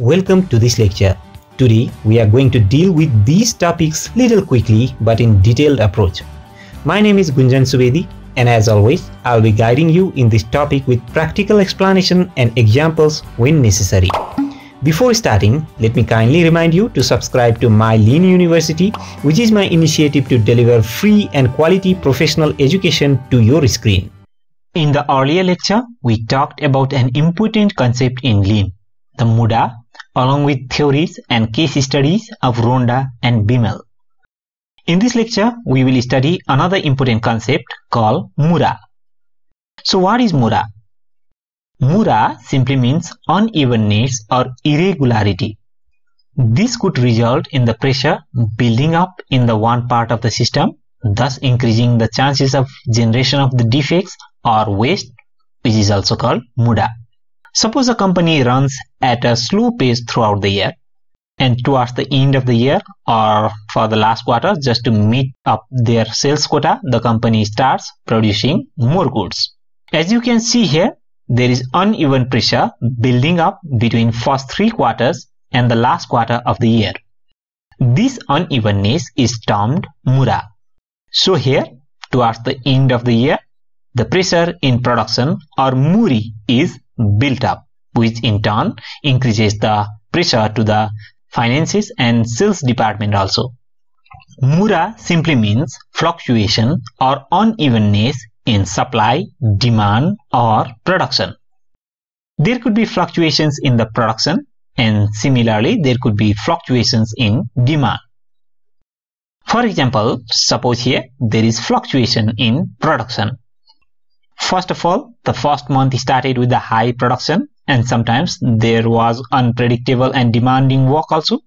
Welcome to this lecture. Today we are going to deal with these topics little quickly but in detailed approach. My name is Gunjan Subedi, and as always I'll be guiding you in this topic with practical explanation and examples when necessary. Before starting, let me kindly remind you to subscribe to My Lean University, which is my initiative to deliver free and quality professional education to your screen. In the earlier lecture, we talked about an important concept in Lean, the Muda, along with theories and case studies of Rhonda and Bimel. In this lecture, we will study another important concept called Mura. So what is Mura? Mura simply means unevenness or irregularity. This could result in the pressure building up in the one part of the system, thus increasing the chances of generation of the defects or waste, which is also called Muda. Suppose a company runs at a slow pace throughout the year, and towards the end of the year or for the last quarter, just to meet up their sales quota, the company starts producing more goods. As you can see here, there is uneven pressure building up between first three quarters and the last quarter of the year. This unevenness is termed Mura. So here, towards the end of the year, the pressure in production or Muri is built up, which in turn increases the pressure to the finances and sales department also. Mura simply means fluctuation or unevenness in supply, demand or production. There could be fluctuations in the production, and similarly there could be fluctuations in demand. For example, suppose here there is fluctuation in production. First of all, the first month started with the high production, and sometimes there was unpredictable and demanding work also.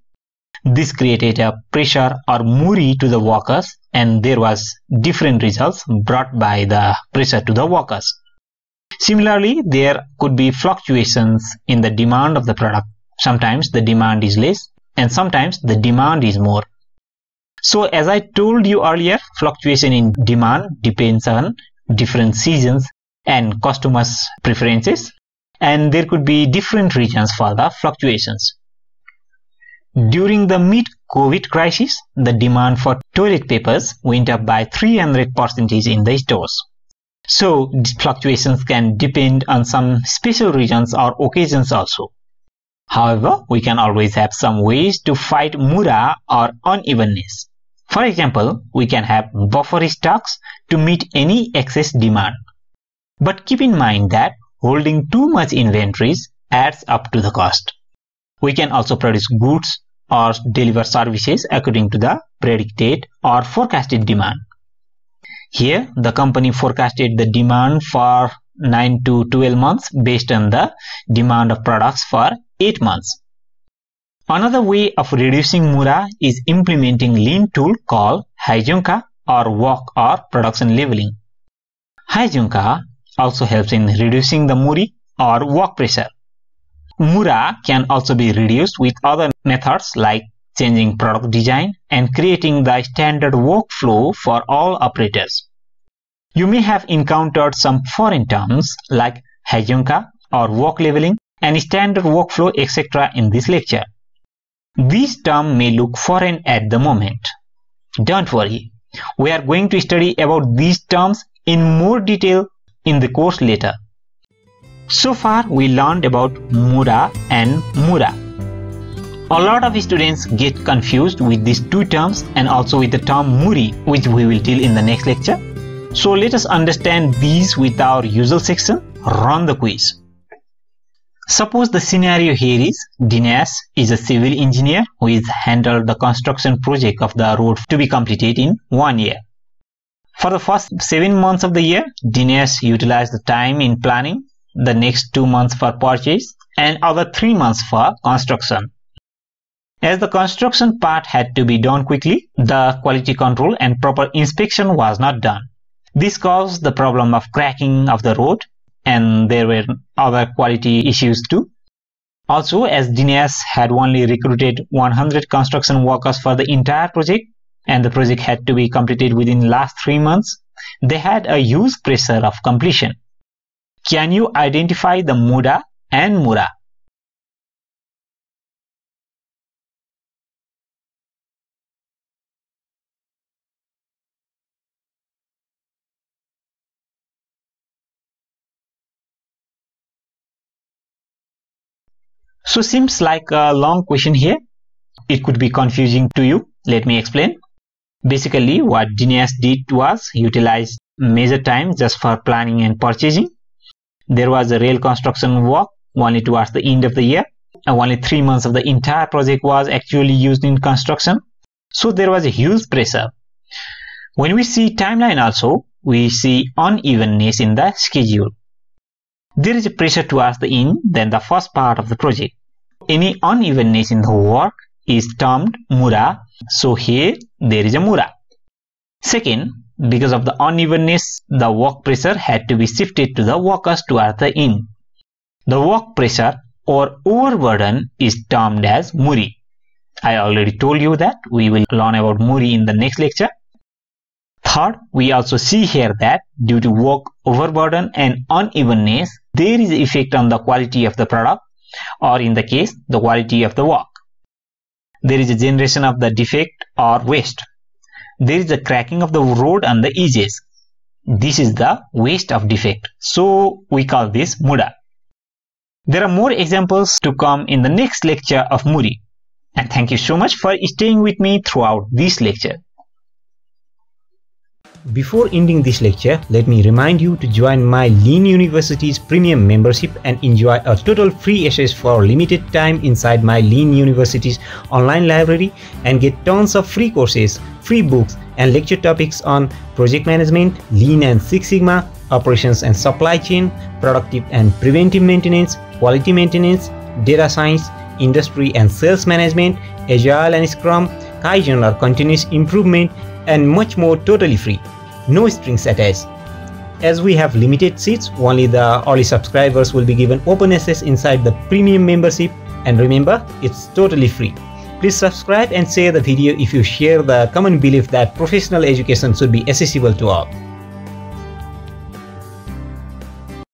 This created a pressure or Muri to the workers, and there was different results brought by the pressure to the workers. Similarly, there could be fluctuations in the demand of the product. Sometimes the demand is less and sometimes the demand is more. So as I told you earlier, fluctuation in demand depends on different seasons and customers' preferences, and there could be different reasons for the fluctuations. During the mid-COVID crisis, the demand for toilet papers went up by 300% in the stores. So, fluctuations can depend on some special reasons or occasions also. However, we can always have some ways to fight Mura or unevenness. For example, we can have buffer stocks to meet any excess demand. But keep in mind that holding too much inventories adds up to the cost. We can also produce goods or deliver services according to the predicted or forecasted demand. Here, the company forecasted the demand for 9 to 12 months based on the demand of products for 8 months. Another way of reducing Mura is implementing Lean tool called Haijunka or work or production leveling. Haijunka also helps in reducing the Muri or work pressure. Mura can also be reduced with other methods like changing product design and creating the standard workflow for all operators. You may have encountered some foreign terms like Haijunka or work leveling and standard workflow etc. in this lecture. These terms may look foreign at the moment. Don't worry, we are going to study about these terms in more detail in the course later. So far, we learned about Mura and Mura. A lot of students get confused with these two terms and also with the term Muri, which we will deal in the next lecture. So let us understand these with our usual section, Run the Quiz. Suppose the scenario here is Dinesh is a civil engineer who is handled the construction project of the road to be completed in 1 year. For the first 7 months of the year, Dinesh utilized the time in planning, the next 2 months for purchase and other 3 months for construction. As the construction part had to be done quickly, the quality control and proper inspection was not done. This caused the problem of cracking of the road, and there were other quality issues too. Also, as Dinesh had only recruited 100 construction workers for the entire project and the project had to be completed within last 3 months, they had a huge pressure of completion. Can you identify the Muda and Mura? So seems like a long question here. It could be confusing to you. Let me explain. Basically, what Dinesh did was utilize measure time just for planning and purchasing. There was a rail construction work only towards the end of the year. Only 3 months of the entire project was actually used in construction. So there was a huge pressure. When we see timeline also, we see unevenness in the schedule. There is a pressure towards the end than the first part of the project. Any unevenness in the work is termed Mura. So here there is a Mura. Second, because of the unevenness, the work pressure had to be shifted to the workers towards the end. The work pressure or overburden is termed as Muri. I already told you that we will learn about Muri in the next lecture. Third, we also see here that due to work overburden and unevenness, there is an effect on the quality of the product, or in the case, the quality of the work. There is a generation of the defect or waste. There is a cracking of the road on the edges. This is the waste of defect. So we call this Muda. There are more examples to come in the next lecture of Muri. And thank you so much for staying with me throughout this lecture. Before ending this lecture, let me remind you to join My Lean University's premium membership and enjoy a total free access for limited time inside My Lean University's online library and get tons of free courses, free books and lecture topics on project management, Lean and Six Sigma, operations and supply chain, productive and preventive maintenance, quality maintenance, data science, industry and sales management, Agile and Scrum, Kaizen or continuous improvement, and much more totally free, no strings attached. As we have limited seats, only the early subscribers will be given open access inside the premium membership, and remember, it's totally free. Please subscribe and share the video if you share the common belief that professional education should be accessible to all.